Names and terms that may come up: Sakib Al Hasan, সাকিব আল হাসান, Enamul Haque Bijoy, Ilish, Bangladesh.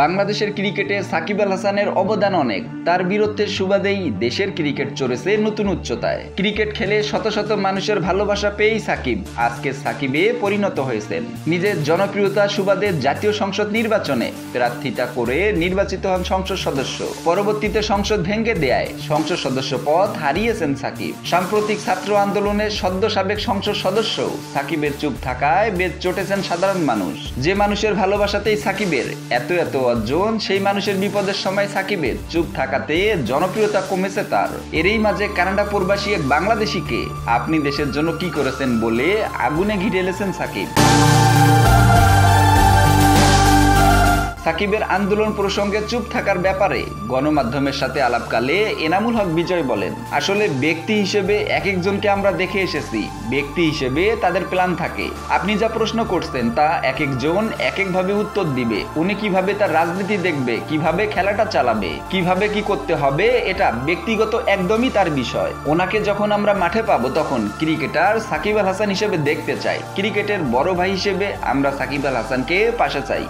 বাংলাদেশের ক্রিকেটে সাকিব আল হাসানের অবদান অনেক। তার বীরত্বের সুবাদেই দেশের ক্রিকেট চড়েছে নতুন উচ্চতায়। ক্রিকেট খেলে শত শত মানুষের ভালোবাসা পেয়েই সাকিব আজকে সাকিবে পরিণত হয়েছেন। নিজের জনপ্রিয়তা সুবাদে জাতীয় সংসদ নির্বাচনে প্রার্থিতা করে নির্বাচিত হন সংসদ সদস্য। পরবর্তীতে সংসদ ভেঙে দেয়ায় সংসদ সদস্য পদ হারিয়েছেন সাকিব। সাম্প্রতিক ছাত্র আন্দোলনের সদ্য সাবেক সংসদ সদস্য সাকিবের চুপ থাকায় বেশ চটেছেন সাধারণ মানুষ। যে মানুষের ভালোবাসাতেই সাকিবের এত অর্জন, সেই মানুষের বিপদের সময় সাকিবের চুপ থাকাতে জনপ্রিয়তা কমেছে তার। এরই মাঝে কানাডা প্রবাসী এক বাংলাদেশিকে আপনি দেশের জন্য কি করেছেন বলে আগুনে ঘি ঢেলেছেন সাকিব। সাকিবের আন্দোলন প্রসঙ্গে চুপ থাকার ব্যাপারে গণমাধ্যমের সাথে আলাপকালে এনামুল হক বিজয় বলেন, আসলে ব্যক্তি হিসেবে এক একজনকে আমরা দেখে এসেছি, ব্যক্তি হিসেবে তাদের প্ল্যান থাকে। আপনি যা প্রশ্ন করছেন তা এক একজন এক একভাবে উত্তর দিবে। উনি কিভাবে তার রাজনীতি দেখবে, কিভাবে খেলাটা চালাবে, কিভাবে কি করতে হবে, এটা ব্যক্তিগত একদমই তার বিষয়। ওনাকে যখন আমরা মাঠে পাবো তখন ক্রিকেটার সাকিব আল হাসান হিসেবে দেখতে চাই। ক্রিকেটের বড় ভাই হিসেবে আমরা সাকিব আল হাসানকে পাশে চাই।